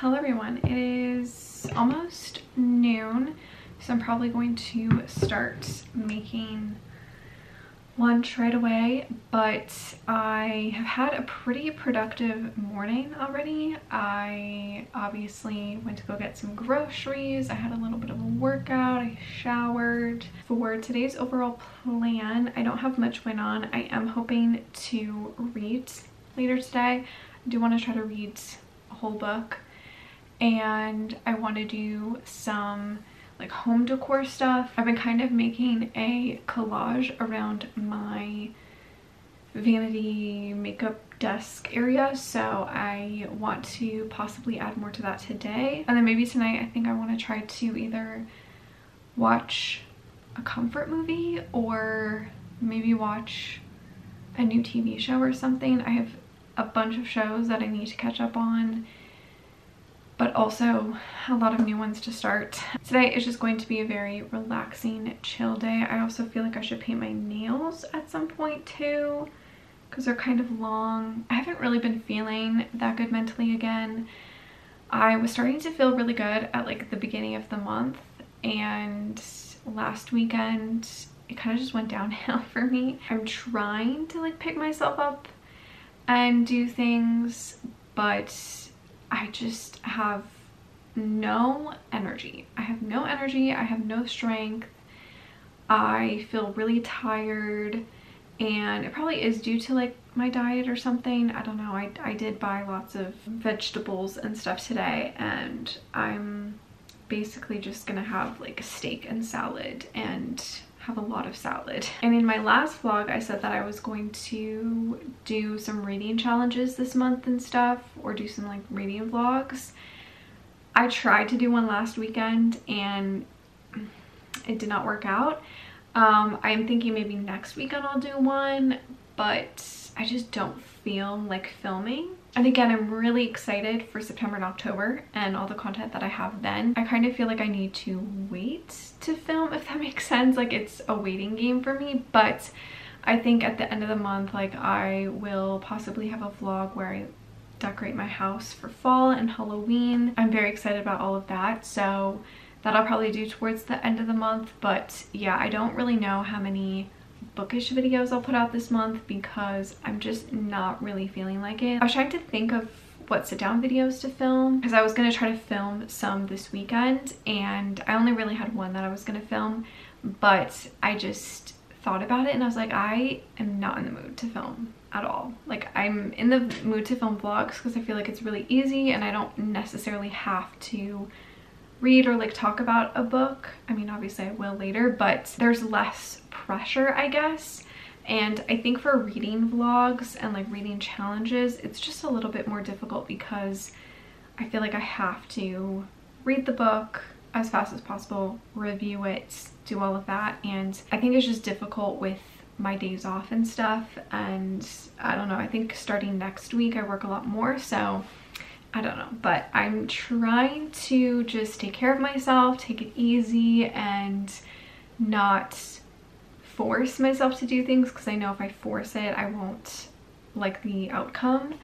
Hello everyone, it is almost noon, so I'm probably going to start making lunch right away, but I have had a pretty productive morning already. I obviously went to go get some groceries, I had a little bit of a workout, I showered. For today's overall plan, I don't have much going on. I am hoping to read later today. I do want to try to read a whole book, and I want to do some like home decor stuff. I've been kind of making a collage around my vanity makeup desk area, so I want to possibly add more to that today. And then maybe tonight I think I want to try to either watch a comfort movie or maybe watch a new TV show or something. I have a bunch of shows that I need to catch up on, but also a lot of new ones to start. Today is just going to be a very relaxing, chill day. I also feel like I should paint my nails at some point too, because they're kind of long. I haven't really been feeling that good mentally again. I was starting to feel really good at like the beginning of the month, and last weekend it kind of just went downhill for me. I'm trying to like pick myself up and do things, but I just have no energy. I have no energy, I have no strength, I feel really tired, and it probably is due to like my diet or something. I don't know, I did buy lots of vegetables and stuff today, and I'm basically just gonna have like a steak and salad and have a lot of salad. And in my last vlog I said that I was going to do some reading challenges this month and stuff, or do some like reading vlogs. I tried to do one last weekend and it did not work out. I am thinking maybe next weekend I'll do one, but I just don't feel like filming. And again, I'm really excited for September and October and all the content that I have then. I kind of feel like I need to wait to film, if that makes sense. Like, it's a waiting game for me, but I think at the end of the month, like, I will possibly have a vlog where I decorate my house for fall and Halloween. I'm very excited about all of that, so that I'll probably do towards the end of the month. But yeah, I don't really know how many bookish videos I'll put out this month because I'm just not really feeling like it. I was trying to think of what sit-down videos to film, because I was going to try to film some this weekend, and I only really had one that I was going to film, but I just thought about it and I was like, I am not in the mood to film at all. Like, I'm in the mood to film vlogs because I feel like it's really easy and I don't necessarily have to read or like talk about a book. I mean, obviously I will later, but there's less pressure, I guess. And I think for reading vlogs and like reading challenges, it's just a little bit more difficult because I feel like I have to read the book as fast as possible, review it, do all of that. And I think it's just difficult with my days off and stuff. And I don't know, I think starting next week I work a lot more, so I don't know, but I'm trying to just take care of myself, take it easy, and not force myself to do things, because I know if I force it, I won't like the outcome.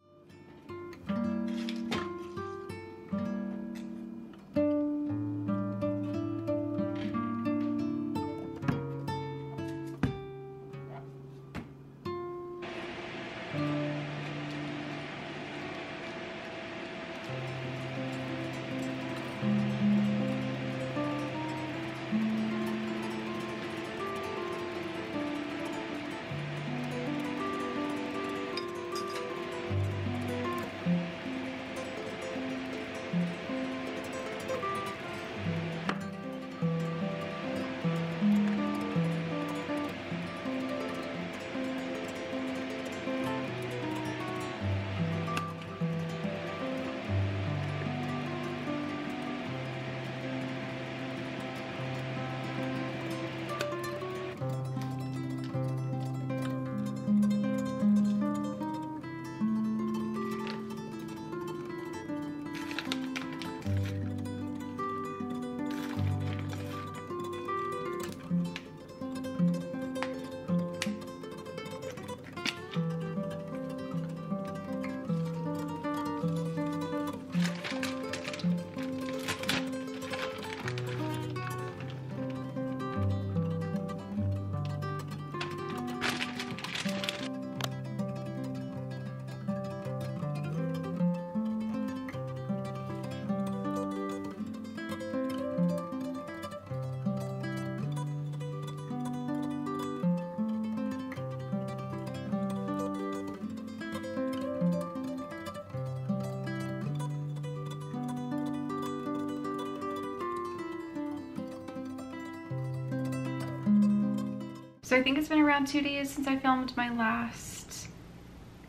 So I think it's been around 2 days since I filmed my last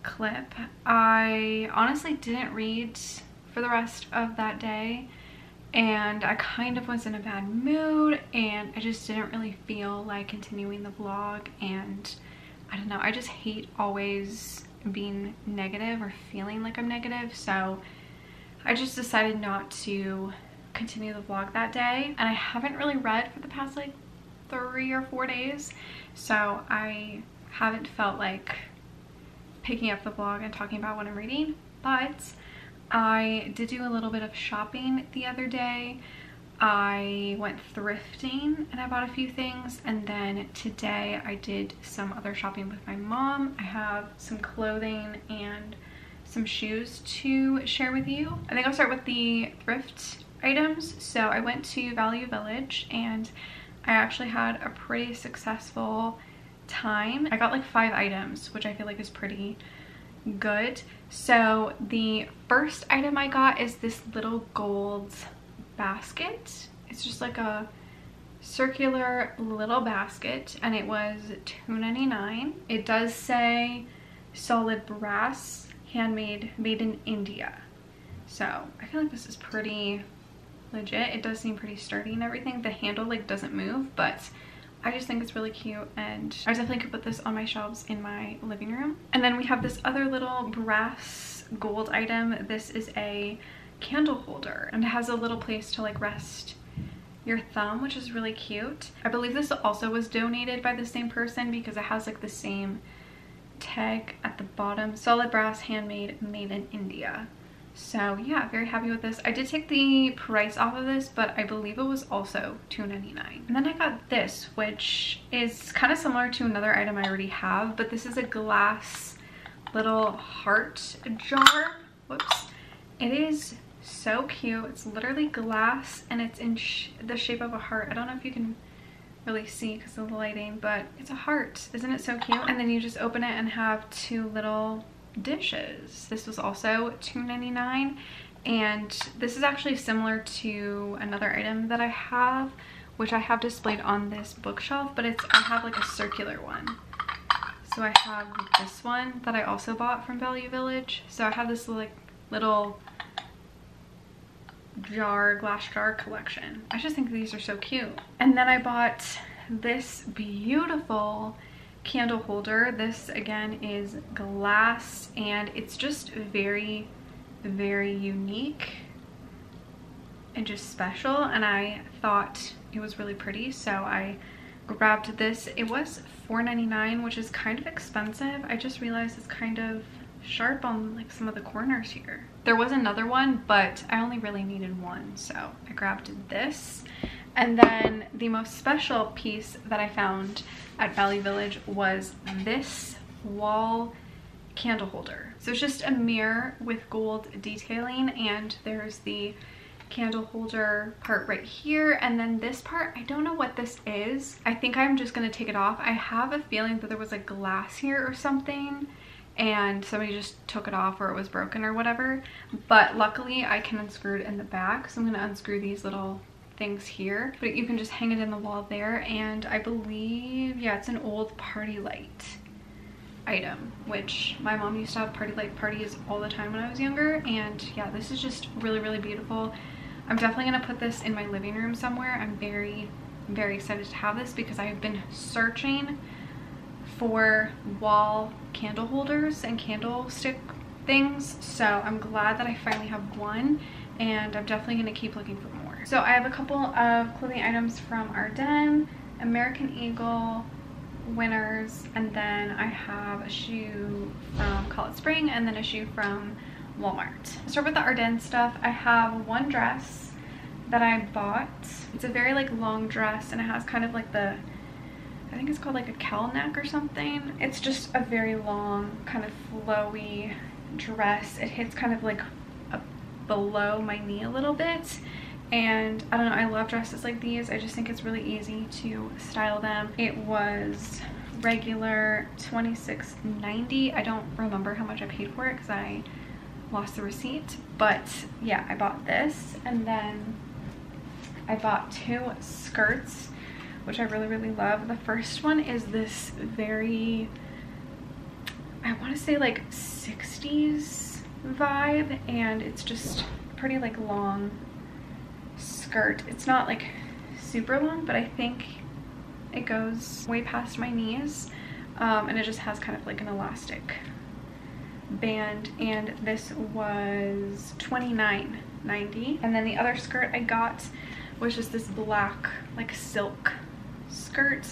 clip. I honestly didn't read for the rest of that day, and I kind of was in a bad mood, and I just didn't really feel like continuing the vlog. And I don't know, I just hate always being negative or feeling like I'm negative, so I just decided not to continue the vlog that day. And I haven't really read for the past like 3 or 4 days, so I haven't felt like picking up the vlog and talking about what I'm reading. But I did do a little bit of shopping the other day. I went thrifting and I bought a few things, and then today I did some other shopping with my mom. I have some clothing and some shoes to share with you. I think I'll start with the thrift items. So I went to Value Village and I actually had a pretty successful time. I got like 5 items, which I feel like is pretty good. So the first item I got is this little gold basket. It's just like a circular little basket, and it was $2.99. It does say solid brass, handmade, made in India. So I feel like this is pretty legit. It does seem pretty sturdy and everything. The handle like doesn't move, but I just think it's really cute, and I definitely could put this on my shelves in my living room. And then we have this other little brass gold item. This is a candle holder, and it has a little place to like rest your thumb, which is really cute. I believe this also was donated by the same person because it has like the same tag at the bottom. Solid brass, handmade, made in India. So yeah, very happy with this. I did take the price off of this, but I believe it was also $2.99. And then I got this, which is kind of similar to another item I already have, but this is a glass little heart jar. Whoops. It is so cute. It's literally glass, and it's in the shape of a heart. I don't know if you can really see because of the lighting, but it's a heart. Isn't it so cute? And then you just open it and have 2 little dishes. This was also $2.99, and this is actually similar to another item that I have, which I have displayed on this bookshelf, but I have like a circular one. So I have this one that I also bought from Value Village. So I have this like little glass jar collection. I just think these are so cute. And then I bought this beautiful candle holder. This again is glass, and it's just very, very unique and just special, and I thought it was really pretty, so I grabbed this. It was $4.99, which is kind of expensive. I just realized it's kind of sharp on like some of the corners here. There was another one, but I only really needed one, so I grabbed this. And then the most special piece that I found at Value Village was this wall candle holder. So it's just a mirror with gold detailing, and there's the candle holder part right here, and then this part, I don't know what this is. I think I'm just gonna take it off. I have a feeling that there was like glass here or something, and somebody just took it off, or it was broken or whatever. But luckily I can unscrew it in the back, so I'm gonna unscrew these little things here, but you can just hang it in the wall there. And I believe, yeah, it's an old party light item, which my mom used to have party light parties all the time when I was younger. And yeah, this is just really, really beautiful. I'm definitely gonna put this in my living room somewhere. I'm very, very excited to have this because I've been searching for wall candle holders and candlestick things, so I'm glad that I finally have one, and I'm definitely gonna keep looking for more. So I have a couple of clothing items from Ardene, American Eagle, Winners, and then I have a shoe from College Spring, and then a shoe from Walmart. I'll start with the Ardene stuff. I have one dress that I bought. It's a very like long dress, and it has kind of like the, I think it's called like a cowl neck or something. It's just a very long kind of flowy dress. It hits kind of like up below my knee a little bit. And I don't know, I love dresses like these. I just think it's really easy to style them. It was regular $26.90. I don't remember how much I paid for it because I lost the receipt, but yeah, I bought this. And then I bought 2 skirts. which I really, really love. The first one is this very, I want to say like 60s vibe, and it's just pretty like long skirt. It's not like super long, but I think it goes way past my knees, and it just has kind of like an elastic band, and this was $29.90. And then the other skirt I got was just this black like silk skirt,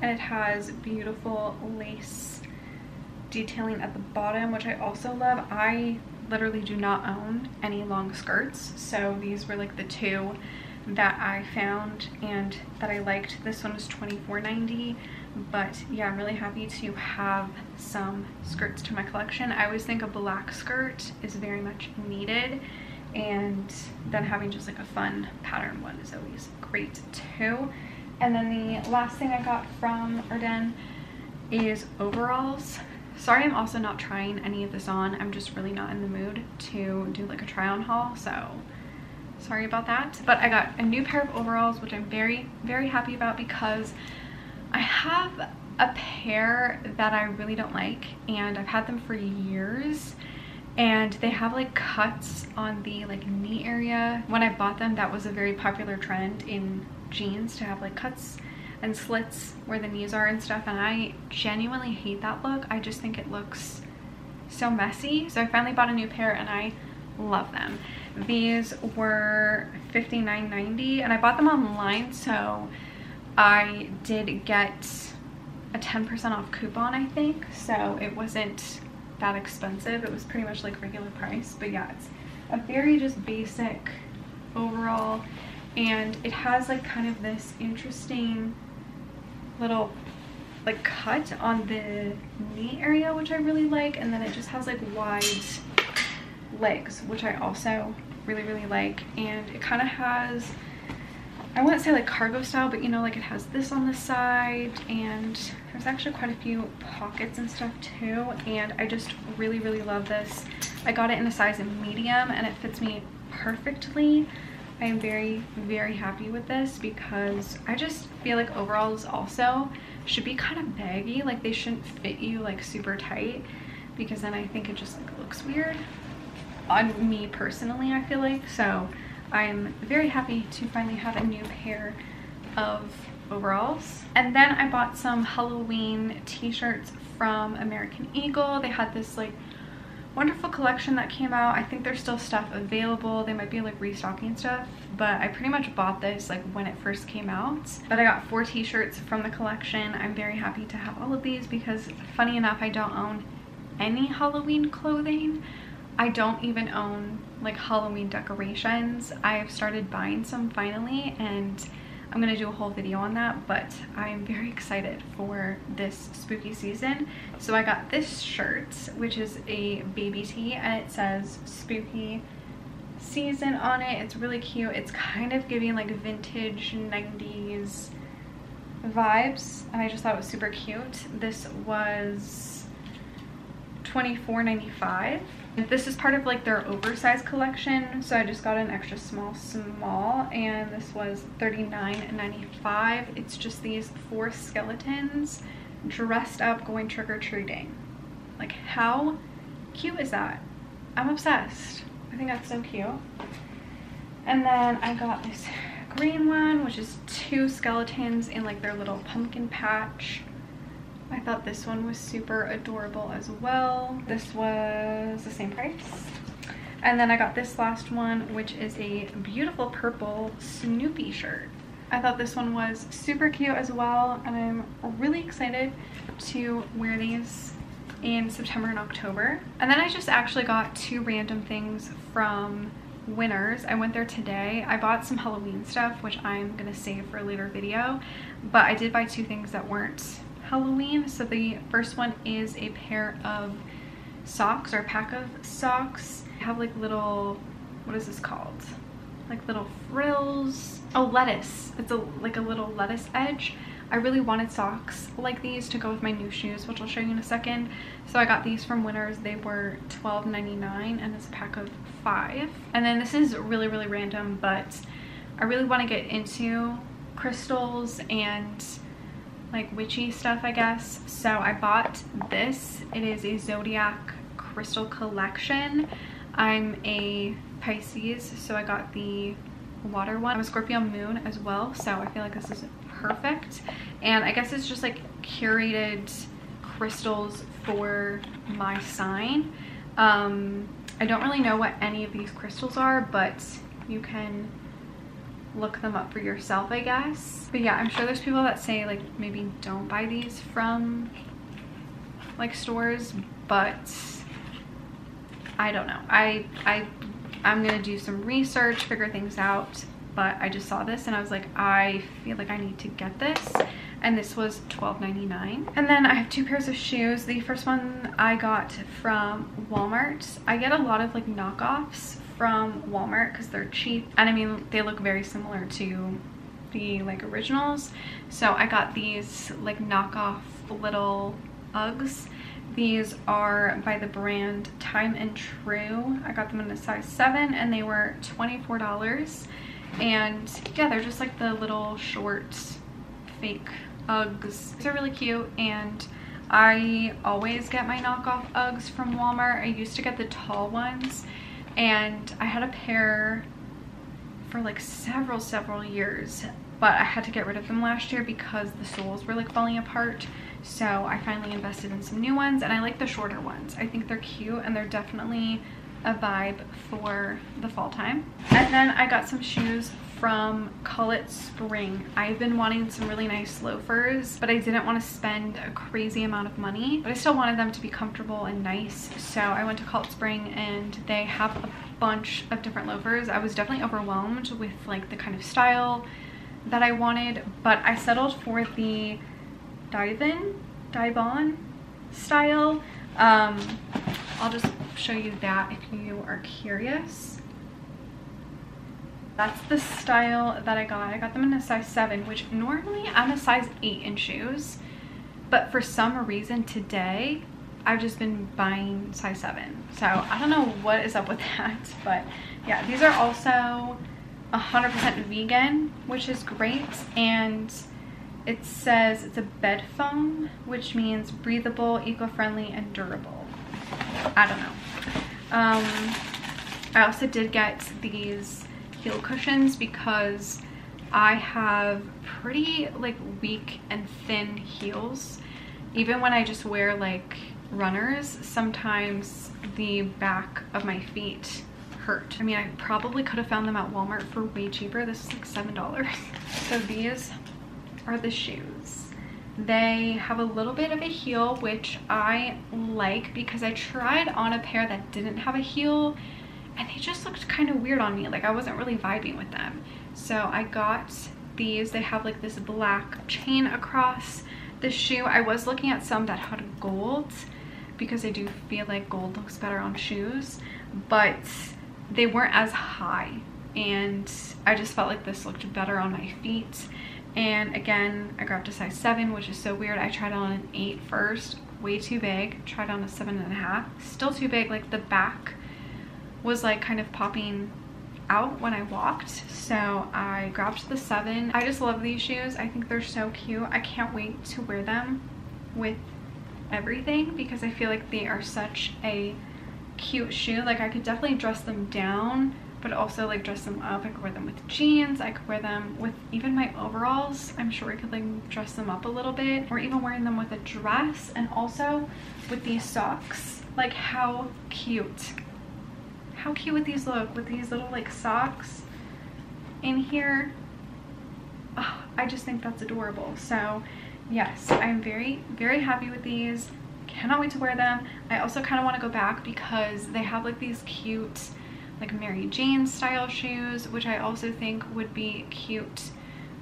and it has beautiful lace detailing at the bottom, which I also love. I literally do not own any long skirts, so these were like the two that I found and that I liked. This one was $24.90, but yeah, I'm really happy to have some skirts to my collection. I always think a black skirt is very much needed, and then having just like a fun pattern one is always great too. And then the last thing I got from Arden is overalls. Sorry, I'm also not trying any of this on. I'm just really not in the mood to do like a try on haul, so sorry about that. But I got a new pair of overalls, which I'm very, very happy about, because I have a pair that I really don't like, and I've had them for years, and they have like cuts on the like knee area. When I bought them, that was a very popular trend in jeans, to have like cuts and slits where the knees are and stuff, and I genuinely hate that look. I just think it looks so messy. So I finally bought a new pair, and I love them. These were $59.90, and I bought them online, so I did get a 10% off coupon, I think, so it wasn't that expensive. It was pretty much like regular price. But yeah, it's a very just basic overall, and it has like kind of this interesting little like cut on the knee area, which I really like, and then it just has like wide legs, which I also really, really like. And it kind of has, I wouldn't say like cargo style, but you know, like it has this on the side, and there's actually quite a few pockets and stuff too, and I just really, really love this. I got it in a size medium, and it fits me perfectly. I am very, very happy with this, because I just feel like overalls also should be kind of baggy. Like they shouldn't fit you like super tight, because then I think it just like looks weird on me personally, I feel like. So I'm very happy to finally have a new pair of overalls. And then I bought some Halloween t-shirts from American Eagle. They had this like wonderful collection that came out. I think there's still stuff available. They might be like restocking stuff, but I pretty much bought this like when it first came out. But I got 4 t-shirts from the collection. I'm very happy to have all of these, because funny enough, I don't own any Halloween clothing. I don't even own like Halloween decorations. I've started buying some finally, and I'm gonna do a whole video on that, but I'm very excited for this spooky season. So I got this shirt, which is a baby tee, and it says spooky season on it. It's really cute. It's kind of giving like vintage 90s vibes, and I just thought it was super cute. This was $24.95. This is part of like their oversized collection, so I just got an extra small, and this was $39.95. It's just these 4 skeletons dressed up going trick-or-treating. Like, how cute is that? I'm obsessed. I think that's so cute. And then I got this green one, which is 2 skeletons in like their little pumpkin patch. I thought this one was super adorable as well. This was the same price. And then I got this last one, which is a beautiful purple Snoopy shirt. I thought this one was super cute as well, and I'm really excited to wear these in September and October. And then I just actually got 2 random things from Winners. I went there today. I bought some Halloween stuff, which I'm gonna save for a later video, but I did buy 2 things that weren't Halloween. So the first one is a pair of socks, or a pack of socks. They have like little, what is this called, like little frills. Oh, lettuce. It's a like a little lettuce edge. I really wanted socks like these to go with my new shoes, which I'll show you in a second. So I got these from Winners. They were $12.99, and it's a pack of 5. And then this is really, really random, but I really want to get into crystals and like witchy stuff, I guess. So I bought this. It is a Zodiac crystal collection. I'm a Pisces, so I got the water one. I'm a Scorpio moon as well, so I feel like this is perfect. And I guess it's just like curated crystals for my sign. I don't really know what any of these crystals are, but you can look them up for yourself, I guess. But yeah, I'm sure there's people that say like maybe don't buy these from like stores, but I don't know. I'm gonna do some research, figure things out, but I just saw this and I was like, I feel like I need to get this. And this was $12.99. And then I have two pairs of shoes. The first one I got from Walmart. I get a lot of like knockoffs from Walmart because they're cheap, and I mean they look very similar to the like originals. So I got these like knockoff little Uggs. These are by the brand Time and True. I got them in a size 7 and they were $24. And yeah, they're just like the little short fake Uggs. These are really cute, and I always get my knockoff Uggs from Walmart. I used to get the tall ones, and I had a pair for like several years, but I had to get rid of them last year because the soles were like falling apart. So I finally invested in some new ones, and I like the shorter ones. I think they're cute, and they're definitely a vibe for the fall time. And then I got some shoes from Call It Spring. I've been wanting some really nice loafers, but I didn't want to spend a crazy amount of money, but I still wanted them to be comfortable and nice. So I went to Call It Spring, and they have a bunch of different loafers. I was definitely overwhelmed with like the kind of style that I wanted, but I settled for the Dibon style. I'll just show you that if you are curious. That's the style that I got. I got them in a size 7, which normally I'm a size 8 in shoes, but for some reason today I've just been buying size 7. So I don't know what is up with that, but yeah, these are also 100% vegan, which is great. And it says it's a bed foam, which means breathable, eco-friendly, and durable. I don't know. I also did get these heel cushions because I have pretty like weak and thin heels. Even when I just wear like runners, sometimes the back of my feet hurt. I mean, I probably could have found them at Walmart for way cheaper. This is like $7. So these are the shoes. They have a little bit of a heel, which I like because I tried on a pair that didn't have a heel and they just looked kind of weird on me. Like I wasn't really vibing with them. So I got these. They have like this black chain across the shoe. I was looking at some that had gold because I do feel like gold looks better on shoes, but they weren't as high, and I just felt like this looked better on my feet. And again, I grabbed a size 7, which is so weird. I tried on an 8 first, way too big. Tried on a 7.5, still too big. Like the back was like kind of popping out when I walked. So I grabbed the 7. I just love these shoes. I think they're so cute. I can't wait to wear them with everything because I feel like they are such a cute shoe. Like I could definitely dress them down, but also like dress them up. I could wear them with jeans. I could wear them with even my overalls. I'm sure I could like dress them up a little bit, or even wearing them with a dress. And also with these socks, like how cute would these look with these little like socks in here? Oh, I just think that's adorable. So yes, I'm very happy with these. Cannot wait to wear them. I also kind of want to go back because they have like these cute like Mary Jane style shoes, which I also think would be cute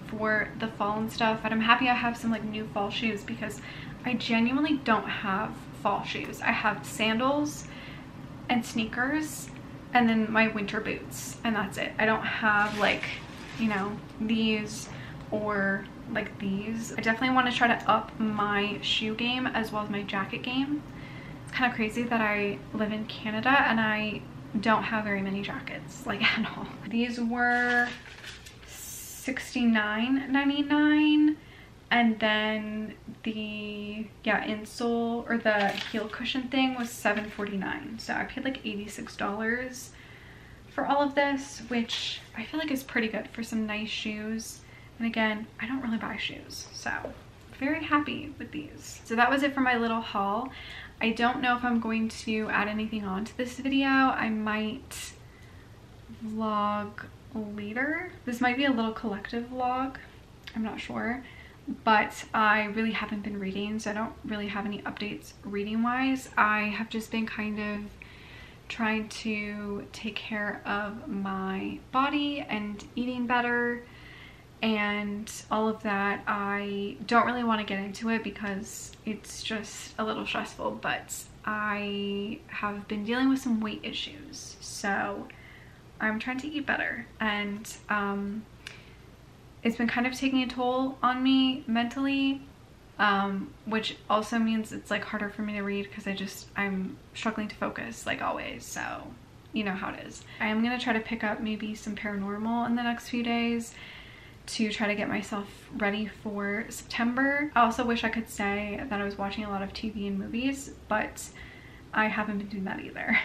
for the fall and stuff. But I'm happy I have some like new fall shoes because I genuinely don't have fall shoes. I have sandals and sneakers and then my winter boots, and that's it. I don't have like, you know, these or like these. I definitely want to try to up my shoe game as well as my jacket game. It's kind of crazy that I live in Canada and I don't have very many jackets, like at all. These were $69.99. And then the, yeah, insole or the heel cushion thing was $7.49. So I paid like $86 for all of this, which I feel like is pretty good for some nice shoes. And again, I don't really buy shoes, so very happy with these. So that was it for my little haul. I don't know if I'm going to add anything on to this video. I might vlog later. This might be a little collective vlog, I'm not sure, but I really haven't been reading, so I don't really have any updates reading wise. I have just been kind of trying to take care of my body and eating better and all of that. I don't really want to get into it because it's just a little stressful, but I have been dealing with some weight issues, so I'm trying to eat better, and it's been kind of taking a toll on me mentally, which also means it's like harder for me to read because I'm struggling to focus like always, so you know how it is. I am gonna try to pick up maybe some paranormal in the next few days to try to get myself ready for September. I also wish I could say that I was watching a lot of TV and movies, but I haven't been doing that either.